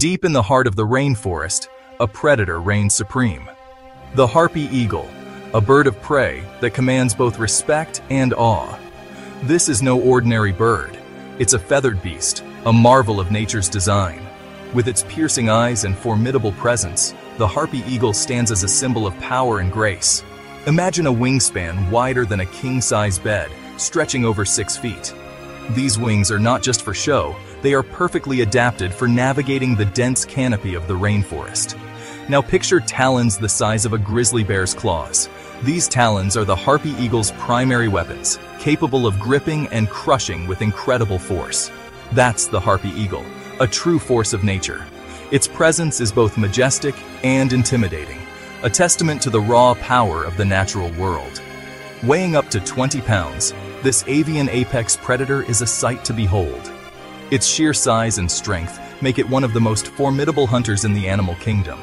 Deep in the heart of the rainforest, a predator reigns supreme. The harpy eagle, a bird of prey that commands both respect and awe. This is no ordinary bird. It's a feathered beast, a marvel of nature's design. With its piercing eyes and formidable presence, the harpy eagle stands as a symbol of power and grace. Imagine a wingspan wider than a king-size bed, stretching over 6 feet. These wings are not just for show, they are perfectly adapted for navigating the dense canopy of the rainforest. Now picture talons the size of a grizzly bear's claws. These talons are the harpy eagle's primary weapons, capable of gripping and crushing with incredible force. That's the harpy eagle, a true force of nature. Its presence is both majestic and intimidating, a testament to the raw power of the natural world. Weighing up to 20 pounds, this avian apex predator is a sight to behold. Its sheer size and strength make it one of the most formidable hunters in the animal kingdom.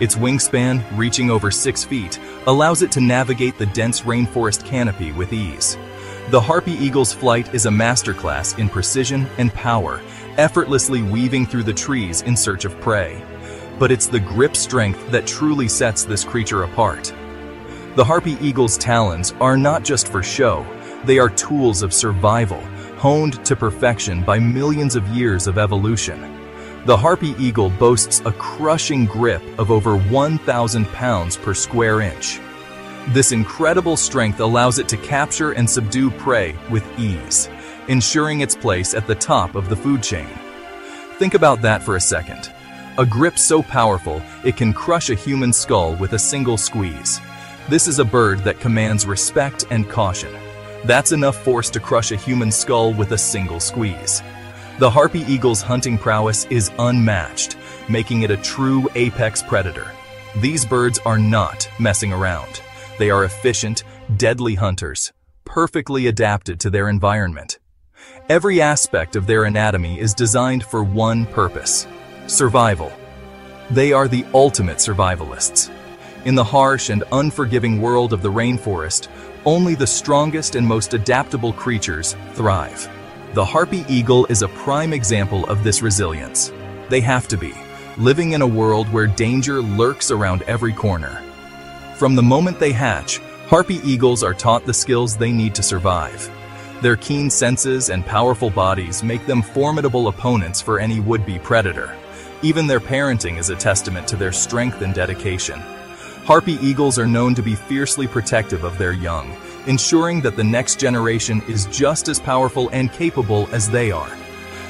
Its wingspan, reaching over 6 feet, allows it to navigate the dense rainforest canopy with ease. The harpy eagle's flight is a masterclass in precision and power, effortlessly weaving through the trees in search of prey. But it's the grip strength that truly sets this creature apart. The harpy eagle's talons are not just for show, they are tools of survival, honed to perfection by millions of years of evolution. The harpy eagle boasts a crushing grip of over 1,000 pounds per square inch. This incredible strength allows it to capture and subdue prey with ease, ensuring its place at the top of the food chain. Think about that for a second. A grip so powerful it can crush a human skull with a single squeeze. This is a bird that commands respect and caution. That's enough force to crush a human skull with a single squeeze. The harpy eagle's hunting prowess is unmatched, making it a true apex predator. These birds are not messing around. They are efficient, deadly hunters, perfectly adapted to their environment. Every aspect of their anatomy is designed for one purpose: survival. They are the ultimate survivalists. In the harsh and unforgiving world of the rainforest, only the strongest and most adaptable creatures thrive. The harpy eagle is a prime example of this resilience. They have to be, living in a world where danger lurks around every corner. From the moment they hatch, harpy eagles are taught the skills they need to survive. Their keen senses and powerful bodies make them formidable opponents for any would-be predator. Even their parenting is a testament to their strength and dedication. Harpy eagles are known to be fiercely protective of their young, ensuring that the next generation is just as powerful and capable as they are.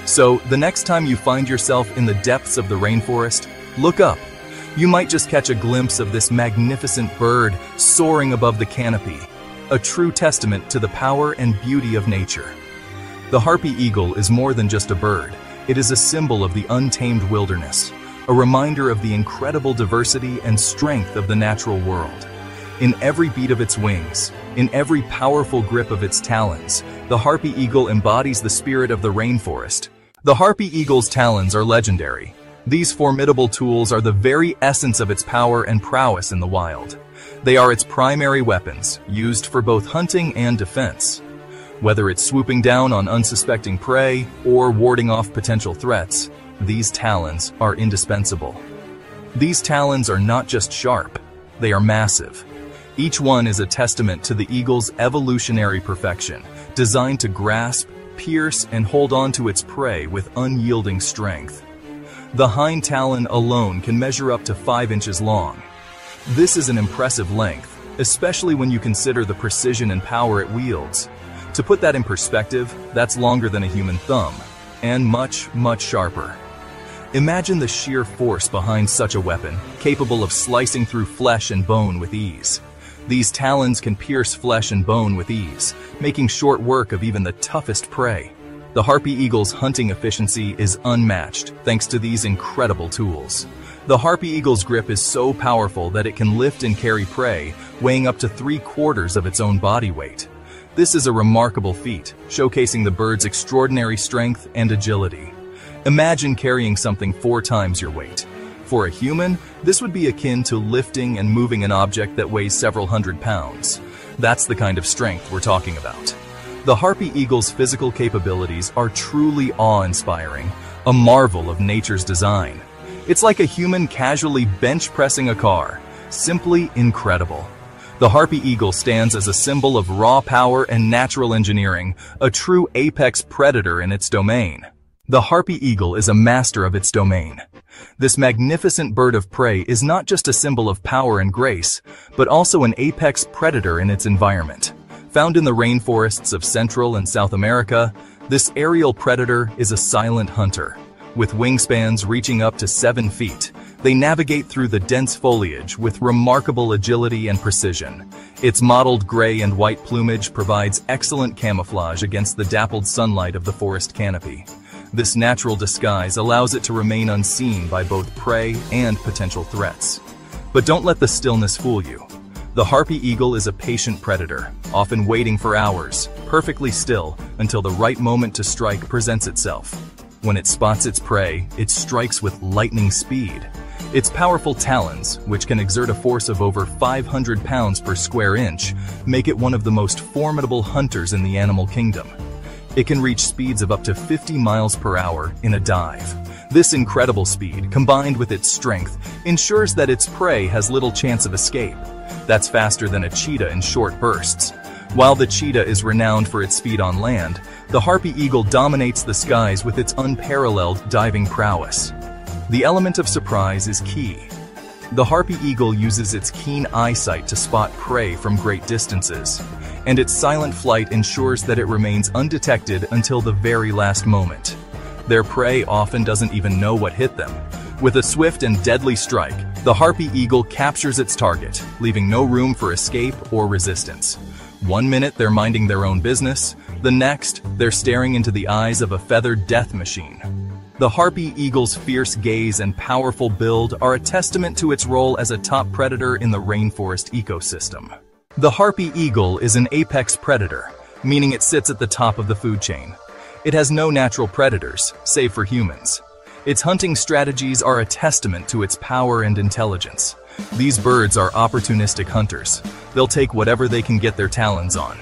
So, the next time you find yourself in the depths of the rainforest, look up. You might just catch a glimpse of this magnificent bird soaring above the canopy, a true testament to the power and beauty of nature. The harpy eagle is more than just a bird. It is a symbol of the untamed wilderness, a reminder of the incredible diversity and strength of the natural world. In every beat of its wings, in every powerful grip of its talons, the harpy eagle embodies the spirit of the rainforest. The harpy eagle's talons are legendary. These formidable tools are the very essence of its power and prowess in the wild. They are its primary weapons, used for both hunting and defense. Whether it's swooping down on unsuspecting prey or warding off potential threats, these talons are indispensable. These talons are not just sharp, they are massive. Each one is a testament to the eagle's evolutionary perfection, designed to grasp, pierce, and hold on to its prey with unyielding strength. The hind talon alone can measure up to 5 inches long. This is an impressive length, especially when you consider the precision and power it wields. To put that in perspective, that's longer than a human thumb, and much, much sharper. Imagine the sheer force behind such a weapon, capable of slicing through flesh and bone with ease. These talons can pierce flesh and bone with ease, making short work of even the toughest prey. The harpy eagle's hunting efficiency is unmatched thanks to these incredible tools. The harpy eagle's grip is so powerful that it can lift and carry prey, weighing up to 3/4 of its own body weight. This is a remarkable feat, showcasing the bird's extraordinary strength and agility. Imagine carrying something 4 times your weight. For a human, this would be akin to lifting and moving an object that weighs several hundred pounds. That's the kind of strength we're talking about. The harpy eagle's physical capabilities are truly awe-inspiring, a marvel of nature's design. It's like a human casually bench pressing a car. Simply incredible. The Harpy Eagle stands as a symbol of raw power and natural engineering, a true apex predator in its domain. The Harpy Eagle is a master of its domain. This magnificent bird of prey is not just a symbol of power and grace, but also an apex predator in its environment. Found in the rainforests of Central and South America, this aerial predator is a silent hunter. With wingspans reaching up to 7 feet, they navigate through the dense foliage with remarkable agility and precision. Its mottled gray and white plumage provides excellent camouflage against the dappled sunlight of the forest canopy. This natural disguise allows it to remain unseen by both prey and potential threats. But don't let the stillness fool you. The Harpy Eagle is a patient predator, often waiting for hours, perfectly still, until the right moment to strike presents itself. When it spots its prey, it strikes with lightning speed. Its powerful talons, which can exert a force of over 500 pounds per square inch, make it one of the most formidable hunters in the animal kingdom. It can reach speeds of up to 50 miles per hour in a dive. This incredible speed, combined with its strength, ensures that its prey has little chance of escape. That's faster than a cheetah in short bursts. While the cheetah is renowned for its speed on land, the Harpy Eagle dominates the skies with its unparalleled diving prowess. The element of surprise is key. The Harpy Eagle uses its keen eyesight to spot prey from great distances, and its silent flight ensures that it remains undetected until the very last moment. Their prey often doesn't even know what hit them. With a swift and deadly strike, the Harpy Eagle captures its target, leaving no room for escape or resistance. One minute they're minding their own business, the next they're staring into the eyes of a feathered death machine. The Harpy Eagle's fierce gaze and powerful build are a testament to its role as a top predator in the rainforest ecosystem. The Harpy Eagle is an apex predator, meaning it sits at the top of the food chain. It has no natural predators, save for humans. Its hunting strategies are a testament to its power and intelligence. These birds are opportunistic hunters. They'll take whatever they can get their talons on.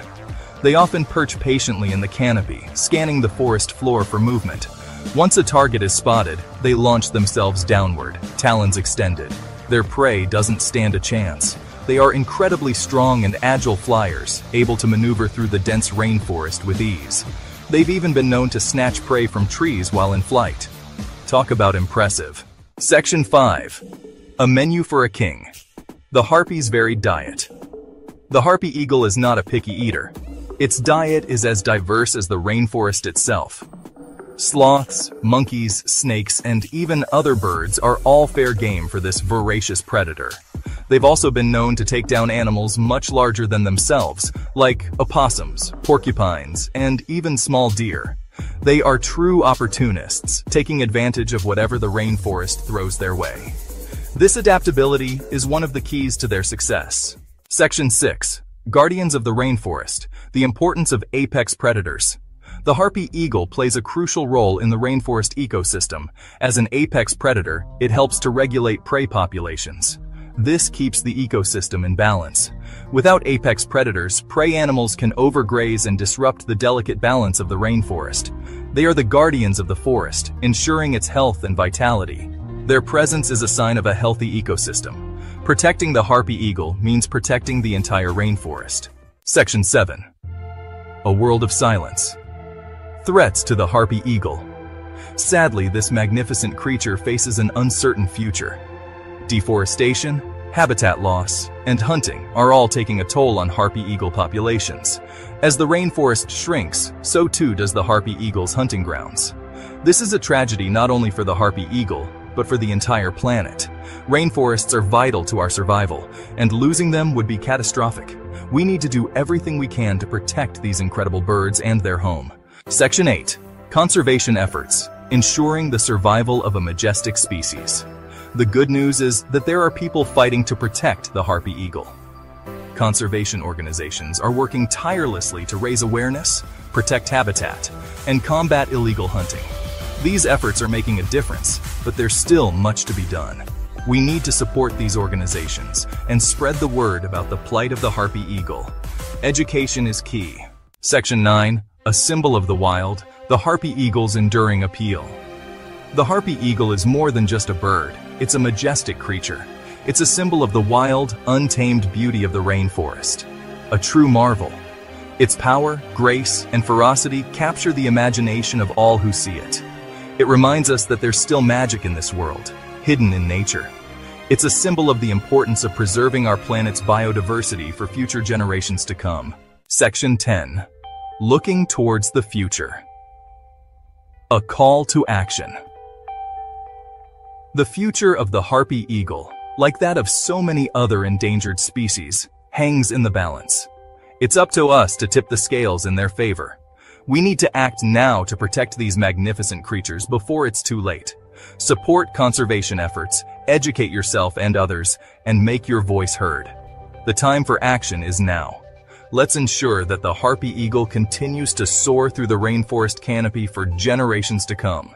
They often perch patiently in the canopy, scanning the forest floor for movement. Once a target is spotted, they launch themselves downward, talons extended. Their prey doesn't stand a chance. They are incredibly strong and agile flyers, able to maneuver through the dense rainforest with ease. They've even been known to snatch prey from trees while in flight. Talk about impressive. Section 5. A menu for a king. The Harpy's varied diet. The Harpy Eagle is not a picky eater. Its diet is as diverse as the rainforest itself. Sloths, monkeys, snakes, and even other birds are all fair game for this voracious predator. They've also been known to take down animals much larger than themselves, like opossums, porcupines, and even small deer. They are true opportunists, taking advantage of whatever the rainforest throws their way. This adaptability is one of the keys to their success. Section 6. Guardians of the Rainforest. The importance of apex predators. The Harpy Eagle plays a crucial role in the rainforest ecosystem. As an apex predator, it helps to regulate prey populations. This keeps the ecosystem in balance. Without apex predators, prey animals can overgraze and disrupt the delicate balance of the rainforest. They are the guardians of the forest, ensuring its health and vitality. Their presence is a sign of a healthy ecosystem. Protecting the Harpy Eagle means protecting the entire rainforest. Section 7. A world of silence. Threats to the Harpy Eagle. Sadly, this magnificent creature faces an uncertain future. Deforestation, habitat loss, and hunting are all taking a toll on Harpy Eagle populations. As the rainforest shrinks, so too does the Harpy Eagle's hunting grounds. This is a tragedy not only for the Harpy Eagle, but for the entire planet. Rainforests are vital to our survival, and losing them would be catastrophic. We need to do everything we can to protect these incredible birds and their home. Section 8. Conservation efforts, ensuring the survival of a majestic species. The good news is that there are people fighting to protect the Harpy Eagle. Conservation organizations are working tirelessly to raise awareness, protect habitat, and combat illegal hunting. These efforts are making a difference, but there's still much to be done. We need to support these organizations and spread the word about the plight of the Harpy Eagle. Education is key. Section 9. A symbol of the wild, the Harpy Eagle's enduring appeal. The Harpy Eagle is more than just a bird, it's a majestic creature. It's a symbol of the wild, untamed beauty of the rainforest, a true marvel. Its power, grace, and ferocity capture the imagination of all who see it. It reminds us that there's still magic in this world, hidden in nature. It's a symbol of the importance of preserving our planet's biodiversity for future generations to come. Section 10. Looking towards the future. A call to action. The future of the Harpy Eagle, like that of so many other endangered species, hangs in the balance. It's up to us to tip the scales in their favor. We need to act now to protect these magnificent creatures before it's too late. Support conservation efforts, educate yourself and others, and make your voice heard. The time for action is now. Let's ensure that the Harpy Eagle continues to soar through the rainforest canopy for generations to come.